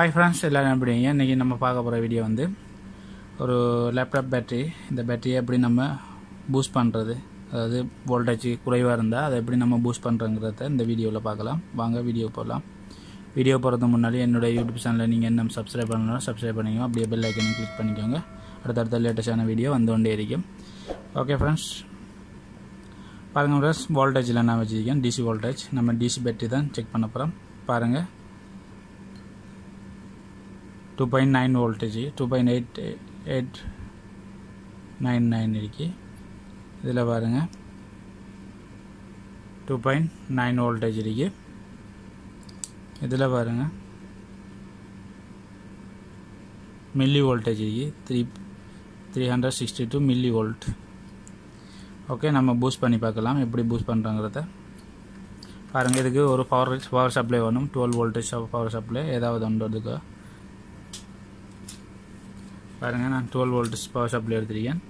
Hi friends, எல்லாரும் எப்படி இருக்கீங்க? இன்னைக்கு நம்ம பார்க்க போற வீடியோ வந்து ஒரு லேப்டாப் பேட்டரி. இந்த பேட்டரியை எப்படி நம்ம பூஸ்ட் பண்றது? அதாவது வோல்டேஜ் குறைவா இருந்தா அதை எப்படி நம்ம பூஸ்ட் பண்றங்கறத இந்த வீடியோல பார்க்கலாம். வாங்க வீடியோ போலாம். வீடியோ போறதுக்கு முன்னாடி என்னோட YouTube சேனலை நீங்க என்ன Subscribe பண்ணனும், Subscribe பண்ணுங்க. அப்படியே bell icon click பண்ணிக்கோங்க. அடுத்தடுத்த லேட்டஸ்டான வீடியோ வந்துட்டே இருக்கும். ஓகே ஃப்ரெண்ட்ஸ், பாருங்க ஃப்ரெண்ட்ஸ், வோல்டேஜ்ல நான் வச்சிருக்கேன் DC வோல்டேஜ். நம்ம DC பேட்டரி தான் செக் பண்ணப் போறோம். பாருங்க 2.9 voltage 2.8899 இருக்கு. இதுல பாருங்க 2.9 voltage இருக்கு. இதுல பாருங்க மில்லி voltage இருக்கு 362 மில்லி volt. ஓகே, நம்ம பூஸ்ட் பண்ணி பார்க்கலாம் எப்படி பூஸ்ட் பண்றங்கறத. பாருங்க இதுக்கு ஒரு பவர் சப்ளை வேணும். 12 voltage பவர் சப்ளை ஏதாவது ஒன்றதுக்கு. பாருங்க நான் 12 volts பவர் சப்ளை எடுத்துக்கிறேன்.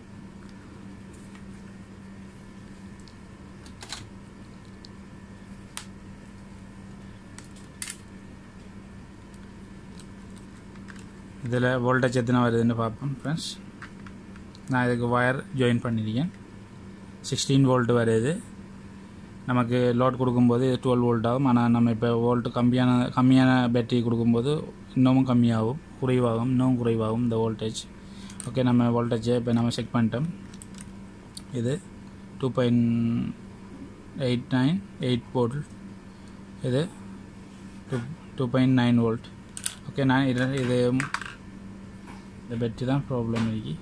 இதில் வோல்டேஜ் எத்தனை வருதுன்னு பார்ப்போம் ஃப்ரெண்ட்ஸ். நான் இதுக்கு வயர் ஜாயின் பண்ணியிருக்கேன். 16 வோல்ட் வருது. நமக்கு லோட் கொடுக்கும்போது 12 வோல்ட் ஆகும். ஆனால் நம்ம இப்போ வோல்ட் கம்மியான பேட்டரி கொடுக்கும்போது இன்னமும் கம்மியாகும், குறைவாகும், இன்னும் குறைவாகும் இந்த வோல்டேஜ். ஓகே, நம்ம வோல்டேஜை இப்போ நம்ம செக் பண்ணிட்டோம். இது 2.898 வோல்ட், இது 2.9 வோல்ட். ஓகே, நான் இது இந்த பேட்டரி தான் ப்ராப்ளம் இருக்கு.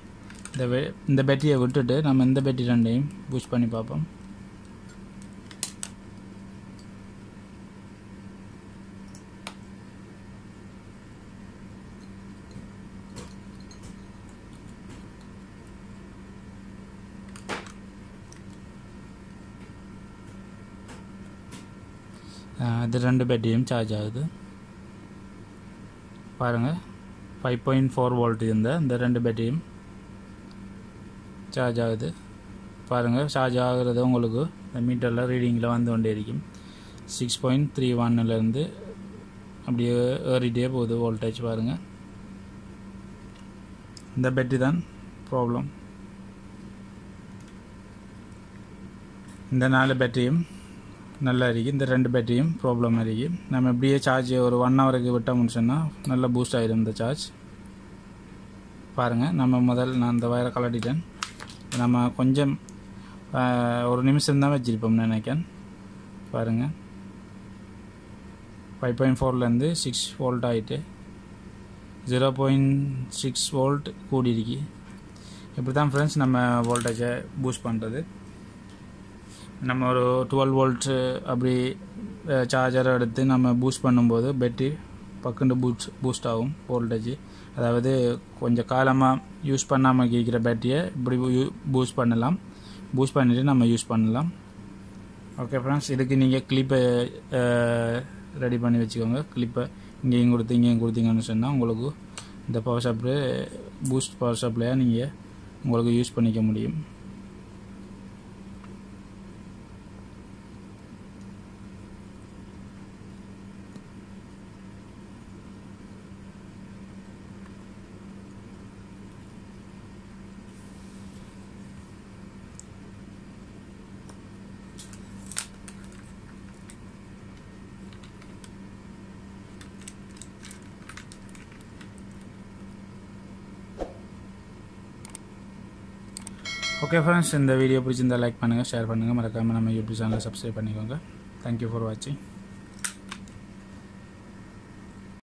இந்த பேட்டரியை விட்டுட்டு நம்ம இந்த பேட்டரி ரெண்டையும் பூஸ்ட் பண்ணி பார்ப்போம். இது ரெண்டு பேட்டரியும் சார்ஜ் ஆகுது. பாருங்கள் 5.4 வோல்ட் இருந்தால் இந்த ரெண்டு பேட்டரியும் சார்ஜ் ஆகுது. பாருங்கள் சார்ஜ் ஆகிறது உங்களுக்கு இந்த மீட்டரில் ரீடிங்கில் வந்து கொண்டே இருக்கும். 6.31லேருந்து அப்படியே ஏறிட்டே போகுது வோல்டேஜ். பாருங்கள் இந்த பேட்டரி தான் ப்ராப்ளம். இந்த 4 பேட்டரியும் நல்லா இருக்குது. இந்த ரெண்டு பேட்டரியும் ப்ராப்ளம் இருக்குது. நம்ம எப்படியே சார்ஜ் ஒரு 1 ஹவருக்கு விட்டால் முடிச்சோன்னா நல்லா பூஸ்ட் ஆகிடும் இந்த சார்ஜ். பாருங்கள் நம்ம நான் இந்த வயரை கலட்டிட்டேன். நம்ம கொஞ்சம் ஒரு நிமிஷம் தான் வச்சுருப்போம்னு நினைக்கிறேன். பாருங்கள் 5.4லேருந்து 6 வோல்ட் ஆகிட்டு 0.6 வோல்ட் கூடியிருக்கு. இப்படி தான் ஃப்ரெண்ட்ஸ் நம்ம வோல்டேஜை பூஸ்ட் பண்ணுறது. நம்ம ஒரு 12 வோல்ட் அப்படி சார்ஜரை எடுத்து நம்ம பூஸ்ட் பண்ணும்போது பேட்டரி பக்குண்டு பூஸ்ட் ஆகும் வோல்டேஜ். அதாவது கொஞ்சம் காலமாக யூஸ் பண்ணாமல் இருக்கிற பேட்டரியை இப்படி பூஸ்ட் பண்ணலாம். பூஸ்ட் பண்ணிவிட்டு நம்ம யூஸ் பண்ணலாம். ஓகே ஃப்ரெண்ட்ஸ், இதுக்கு நீங்கள் கிளிப்பை ரெடி பண்ணி வச்சுக்கோங்க. கிளிப்பை இங்கேயும் கொடுத்து இங்கேயும் கொடுத்தீங்கன்னு சொன்னால் உங்களுக்கு இந்த பவர் சப்ளை பூஸ்ட் பவர் சப்ளையாக நீங்கள் உங்களுக்கு யூஸ் பண்ணிக்க முடியும். ஓகே ஃப்ரெண்ட்ஸ், இந்த வீடியோ பிடிச்சிருந்தால் லைக் பண்ணுங்கள், ஷேர் பண்ணுங்கள். மறக்காமல் நம்ம YouTube சேனலை சப்ஸ்கிரைப் பண்ணிக்கோங்க. தேங்க்யூ ஃபார் வாட்சிங்.